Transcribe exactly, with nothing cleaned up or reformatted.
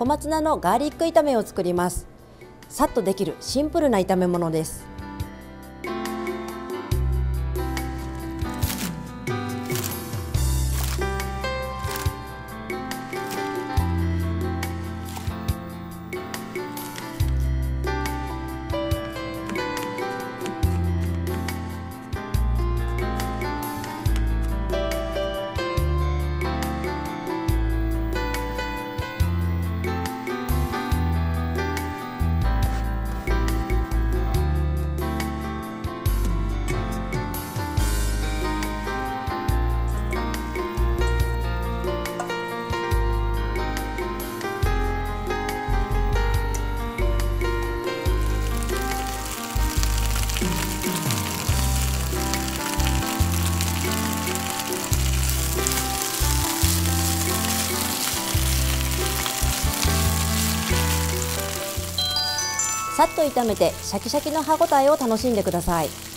小松菜のガーリック炒めを作ります。さっとできるシンプルな炒め物です。さっと炒めてシャキシャキの歯ごたえを楽しんでください。